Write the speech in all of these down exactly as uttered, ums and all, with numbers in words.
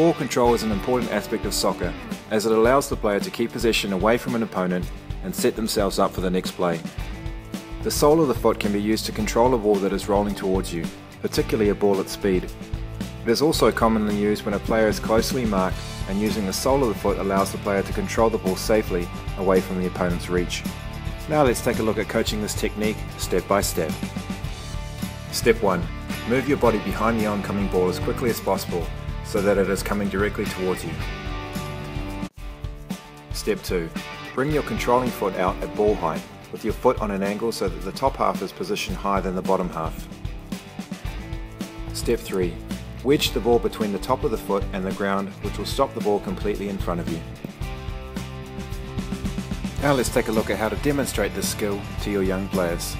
Ball control is an important aspect of soccer, as it allows the player to keep possession away from an opponent and set themselves up for the next play. The sole of the foot can be used to control a ball that is rolling towards you, particularly a ball at speed. It is also commonly used when a player is closely marked, and using the sole of the foot allows the player to control the ball safely away from the opponent's reach. Now let's take a look at coaching this technique step by step. Step one. Move your body behind the oncoming ball as quickly as possible so that it is coming directly towards you. Step two. Bring your controlling foot out at ball height, with your foot on an angle so that the top half is positioned higher than the bottom half. Step three. Wedge the ball between the top of the foot and the ground, which will stop the ball completely in front of you. Now let's take a look at how to demonstrate this skill to your young players.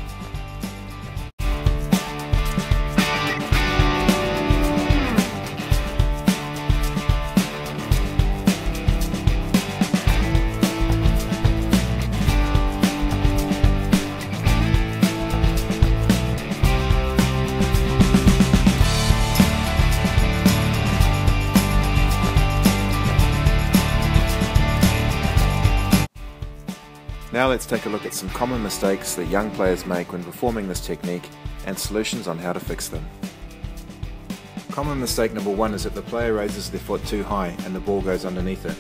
Now let's take a look at some common mistakes that young players make when performing this technique and solutions on how to fix them. Common mistake number one is that the player raises their foot too high and the ball goes underneath it.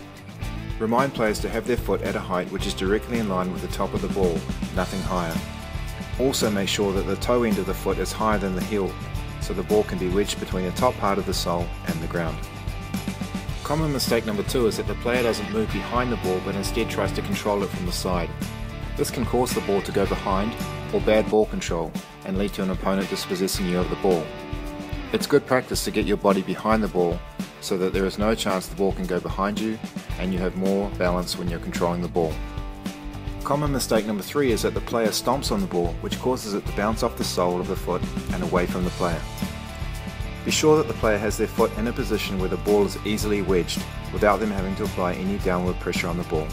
Remind players to have their foot at a height which is directly in line with the top of the ball, nothing higher. Also make sure that the toe end of the foot is higher than the heel, so the ball can be wedged between the top part of the sole and the ground. Common mistake number two is that the player doesn't move behind the ball but instead tries to control it from the side. This can cause the ball to go behind, or bad ball control, and lead to an opponent dispossessing you of the ball. It's good practice to get your body behind the ball so that there is no chance the ball can go behind you and you have more balance when you're controlling the ball. Common mistake number three is that the player stomps on the ball, which causes it to bounce off the sole of the foot and away from the player. Be sure that the player has their foot in a position where the ball is easily wedged without them having to apply any downward pressure on the ball.